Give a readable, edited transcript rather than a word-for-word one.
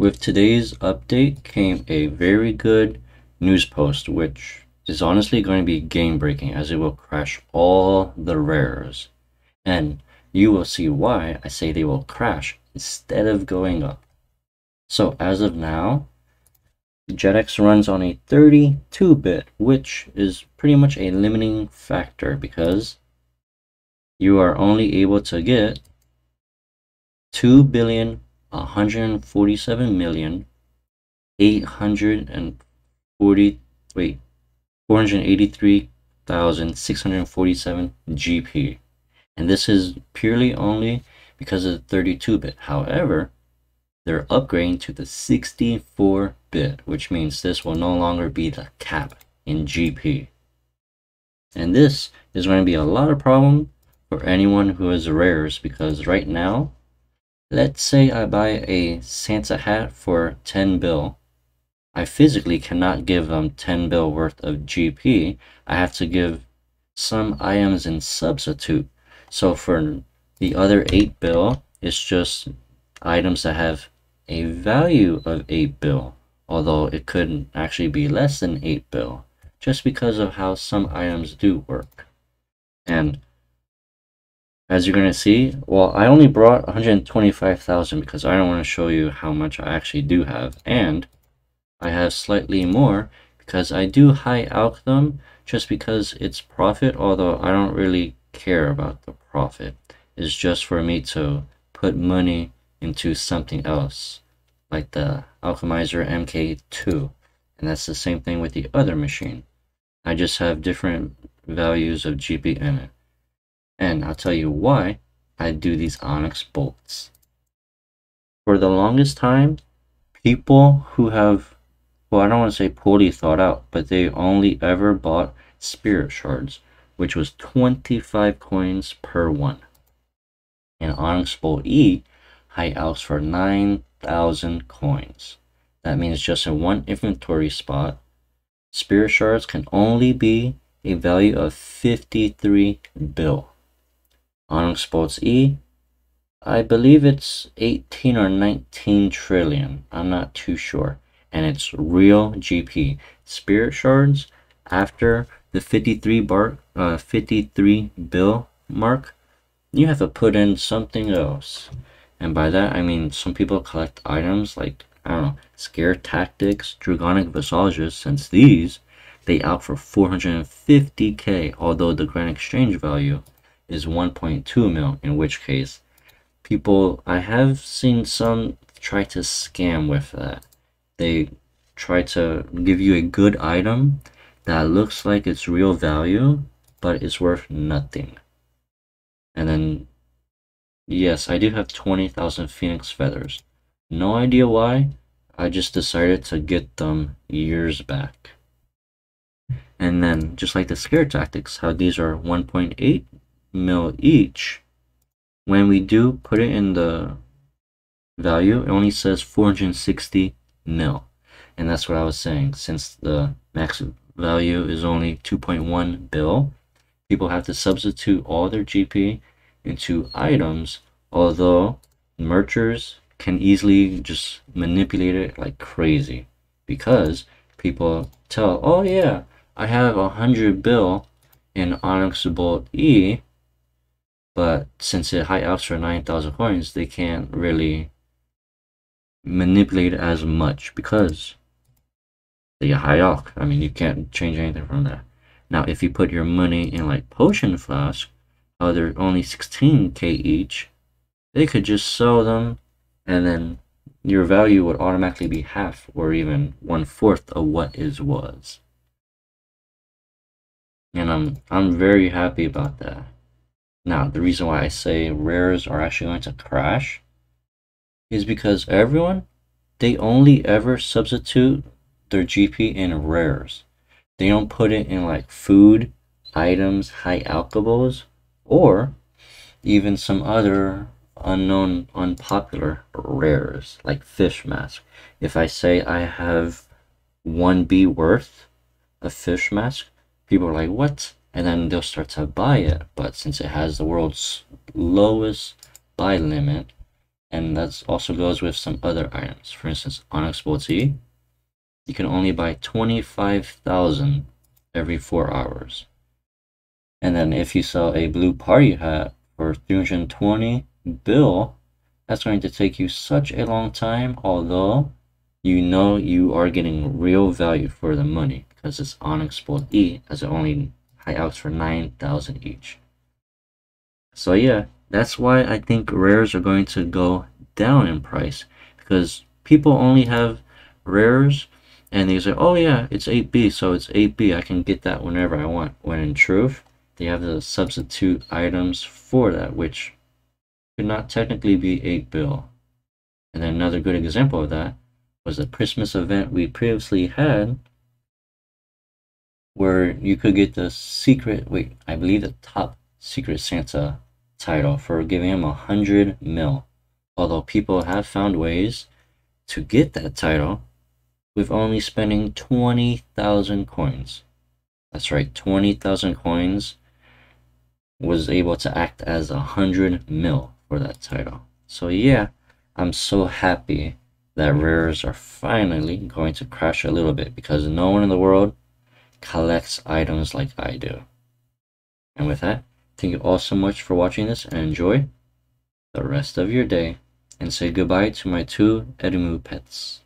With today's update came a very good news post, which is honestly going to be game-breaking, as it will crash all the rares. And you will see why I say they will crash instead of going up. So as of now, JetX runs on a 32-bit, which is pretty much a limiting factor because you are only able to get 483,647 GP. And this is purely only because of the 32-bit. However, they're upgrading to the 64-bit, which means this will no longer be the cap in GP. And this is going to be a lot of problem for anyone who is rares, because right now, let's say I buy a Santa hat for 10 bill. I physically cannot give them 10 bill worth of GP. I have to give some items in substitute. So for the other 8 bill, it's just items that have a value of 8 bill, although it could actually be less than 8 bill, just because of how some items do work. And as you're going to see, well, I only brought 125,000 because I don't want to show you how much I actually do have. And I have slightly more because I do high alch them just because it's profit, although I don't really care about the profit. It's just for me to put money into something else, like the Alchemizer MK2. And that's the same thing with the other machine. I just have different values of GP in it. And I'll tell you why I do these Onyx Bolts. For the longest time, people who have, well, I don't want to say poorly thought out, but they only ever bought Spirit Shards, which was 25 coins per one. And Onyx Bolt E high alps for 9,000 coins. That means just in one inventory spot, Spirit Shards can only be a value of 53 bill. Onyx Bolts E, I believe it's 18 or 19 trillion, I'm not too sure. And it's real GP. Spirit Shards, after the 53 bill mark, you have to put in something else. And by that, I mean some people collect items like, I don't know, Scare Tactics, Draconic Visages, since these, they out for 450k, although the grand exchange value is 1.2 mil, in which case people, I have seen some try to scam with that. They try to give you a good item that looks like it's real value but it's worth nothing. And then yes, I do have 20,000 Phoenix feathers. No idea why, I just decided to get them years back. And then just like the Scare Tactics, how these are 1.8 mil each, when we do put it in the value, it only says 460 mil, and that's what I was saying. Since the max value is only 2.1 bill, people have to substitute all their GP into items, although merchers can easily just manipulate it like crazy, because people tell, oh yeah, I have 100 bill in Onyx Bolt E, but since it high alps for 9,000 coins, they can't really manipulate it as much because they high alp. I mean, you can't change anything from that. Now, if you put your money in like Potion Flask, they're only 16k each. They could just sell them, and then your value would automatically be half or even 1/4 of what it was. And I'm very happy about that. Now, the reason why I say rares are actually going to crash is because everyone, they only ever substitute their GP in rares. They don't put it in like food, items, high alchemables, or even some other unknown, unpopular rares like fish mask. If I say I have 1B worth of fish mask, people are like, what? And then they'll start to buy it. But since it has the world's lowest buy limit, And that also goes with some other items. For instance, Onyx Bolts. You can only buy 25,000 every 4 hours. And then if you sell a blue party hat for 320 bill, that's going to take you such a long time, although you know you are getting real value for the money because it's Onyx Bolt E, as it only high outs for 9,000 each. So yeah, that's why I think rares are going to go down in price, because people only have rares and they say, oh yeah, it's 8B, so it's 8B, I can get that whenever I want, when in truth they have the substitute items for that, which could not technically be 8 bill. And then another good example of that was the Christmas event we previously had, where you could get the secret, I believe the top Secret Santa title for giving him 100 mil, although people have found ways to get that title with only spending 20,000 coins. That's right, 20,000 coins was able to act as 100 mil for that title. So yeah, I'm so happy that rares are finally going to crash a little bit, because no one in the world collects items like I do. And with that, thank you all so much for watching this, and enjoy the rest of your day, and say goodbye to my two Edmu pets.